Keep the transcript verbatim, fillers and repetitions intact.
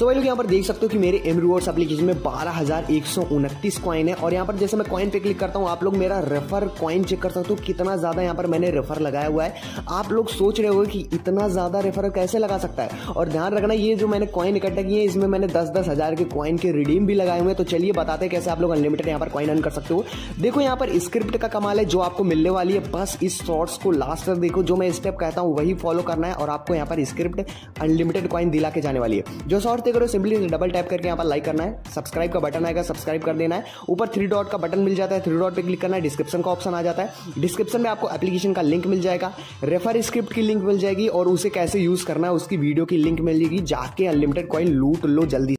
सो भाई लोग यहाँ पर देख सकते हो कि मेरे एमरिवर्ड्स एप्लीकेशन में बारह हजार एक सौ उनतीस कॉइन है। और यहाँ पर जैसे मैं कॉइन पे क्लिक करता हूँ, आप लोग मेरा रेफर कॉइन चेक कर सकते हो कितना ज़्यादा यहाँ पर मैंने रेफर लगाया हुआ है। आप लोग सोच रहे हो कि इतना ज़्यादा रेफर कैसे लगा सकता है। और ध्यान रखना, ये जो मैंने कॉइन इकट्ठा किए हैं इसमें मैंने दस दस हज़ार के कॉइन के रिडीम भी लगाए हुए हैं। तो चलिए बताते हैं कैसे आप लोग अनलिमिटेड यहाँ पर कॉइन अर्न कर सकते हो। देखो यहाँ पर स्क्रिप्ट का कमाल है जो आपको मिलने वाली है। बस इस शॉर्ट्स को लास्ट तक देखो, जो मैं स्टेप कहता हूँ वही फॉलो करना है और आपको यहाँ पर स्क्रिप्ट अनलिमिटेड कॉइन दिला के जाने वाली है। जो शॉर्ट्स देख रहे हो सिंपली डबल टैप करके यहाँ पर लाइक करना है, सब्सक्राइब का बटन आएगा सब्सक्राइब कर देना है, ऊपर थ्री डॉट का बटन मिल जाता है थ्री डॉट पे क्लिक करना है, डिस्क्रिप्शन का ऑप्शन आ जाता है, डिस्क्रिप्शन में आपको एप्लीकेशन का लिंक मिल जाएगा, रेफर स्क्रिप्ट की लिंक मिल जाएगी और उसे कैसे यूज करना है उसकी वीडियो की लिंक मिलेगी। जाके अनलिमिटेड कॉइन लूट लो जल्दी।